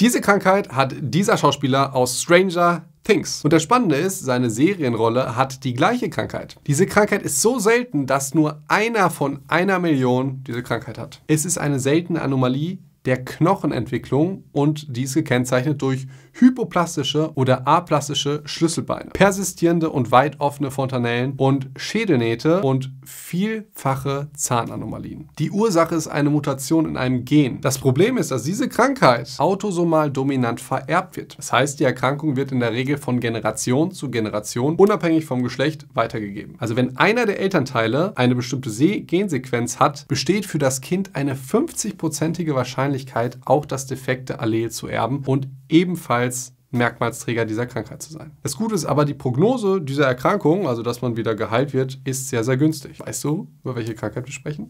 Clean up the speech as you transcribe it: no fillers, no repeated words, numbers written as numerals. Diese Krankheit hat dieser Schauspieler aus Stranger Things. Und das Spannende ist, seine Serienrolle hat die gleiche Krankheit. Diese Krankheit ist so selten, dass nur einer von 1 Million diese Krankheit hat. Es ist eine seltene Anomalie der Knochenentwicklung und die ist gekennzeichnet durch hypoplastische oder aplastische Schlüsselbeine, persistierende und weit offene Fontanellen und Schädelnähte und vielfache Zahnanomalien. Die Ursache ist eine Mutation in einem Gen. Das Problem ist, dass diese Krankheit autosomal dominant vererbt wird. Das heißt, die Erkrankung wird in der Regel von Generation zu Generation unabhängig vom Geschlecht weitergegeben. Also wenn einer der Elternteile eine bestimmte Gensequenz hat, besteht für das Kind eine 50-prozentige Wahrscheinlichkeit, auch das defekte Allel zu erben und ebenfalls Merkmalsträger dieser Krankheit zu sein. Das Gute ist aber, die Prognose dieser Erkrankung, also dass man wieder geheilt wird, ist sehr, sehr günstig. Weißt du, über welche Krankheit wir sprechen?